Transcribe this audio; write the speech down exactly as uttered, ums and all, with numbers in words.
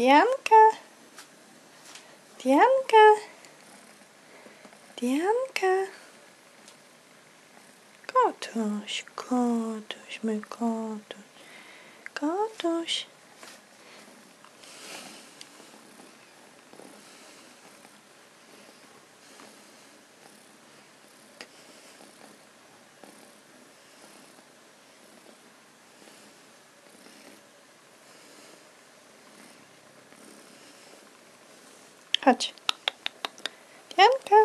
Dianka, Dianka, Dianka. Kotuś, kotuś, mój kotuś, kotuś. Chodź. Dianka.